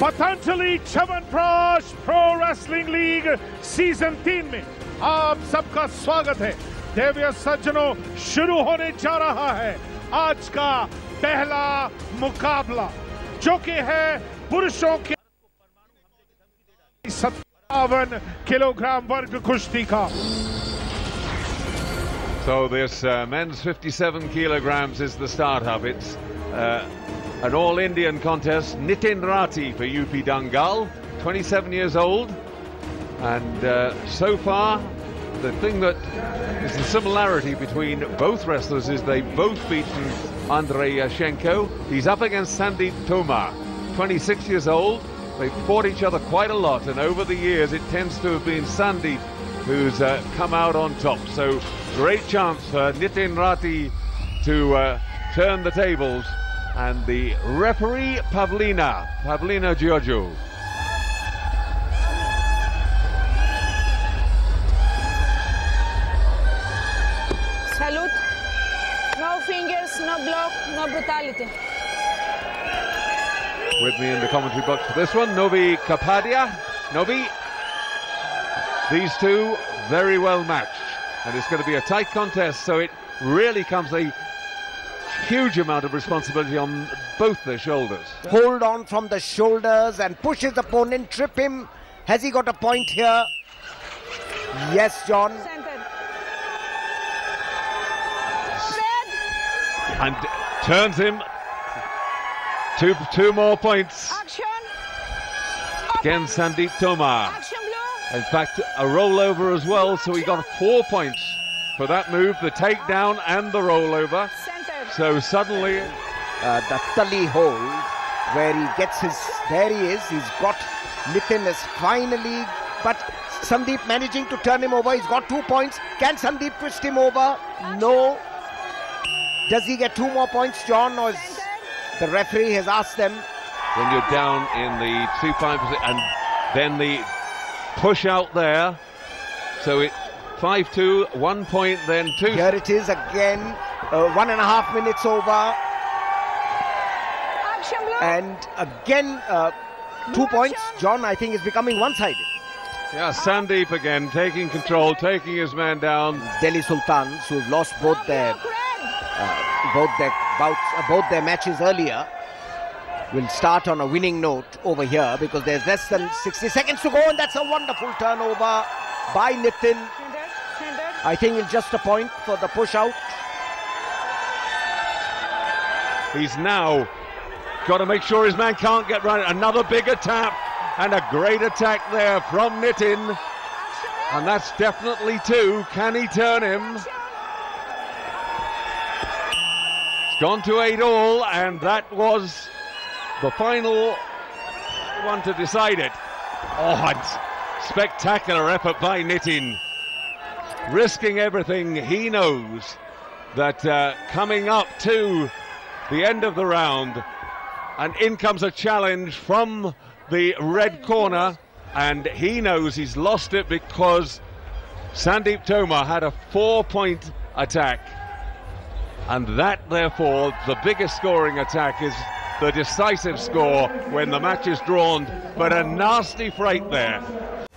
पतंजलि चमन प्राश pro wrestling league season 3 में आप सबका स्वागत है। देविया सज्जनों, शुरू होने जा रहा है आज का पहला मुकाबला, जो कि है पुरुषों के 57 किलोग्राम वर्ग कुश्ती का। So this men's 57 kilograms is the start of it. An all-Indian contest. Nitin Rathi for UP Dangal, 27 years old. And so far, the thing that is the similarity between both wrestlers is they've both beaten Andrei Ashenko. He's up against Sandeep Tomar, 26 years old. They've fought each other quite a lot, and over the years it tends to have been Sandeep who's come out on top. So great chance for Nitin Rathi to turn the tables. And the referee, Pavlina Giorgio. Salute. No fingers, no block, no brutality. With me in the commentary box for this one, Novi Kapadia. Novi. These two very well matched, and it's going to be a tight contest, so it really comes a huge amount of responsibility on both their shoulders. Hold on from the shoulders and push his opponent, trip him. Has he got a point here? Yes, John. And turns him. Two more points. Action. Again, Sandeep Tomar. In fact, a rollover as well, so he got 4 points for that move, the takedown and the rollover. So suddenly, the tully hold, where he gets his, there he is, he's got, Nitin is finally, but Sandeep managing to turn him over, he's got 2 points. Can Sandeep twist him over? No. Does he get 2 more points, John, or is, the referee has asked them? When you're down in the 2-5 position, and then the push out there, so it 5-2, 1 point, then 2. Here it is again, 1.5 minutes over, and again 2 points. John, I think, is becoming one-sided. Yeah, Sandeep again taking control, taking his man down. Delhi Sultans, who've lost both their matches earlier, will start on a winning note over here, because there's less than 60 seconds to go, and that's a wonderful turnover by Nitin. I think it's just a point for the push out. He's now got to make sure his man can't get right. Another bigger tap and a great attack there from Nitin, and that's definitely 2. Can he turn him? It's gone to 8 all, and that was the final one to decide it. Oh, spectacular effort by Nitin. Risking everything, he knows that coming up to the end of the round, and in comes a challenge from the red corner, and he knows he's lost it because Sandeep Tomar had a 4-point attack, and that, therefore, the biggest scoring attack is the decisive score when the match is drawn. But a nasty fright there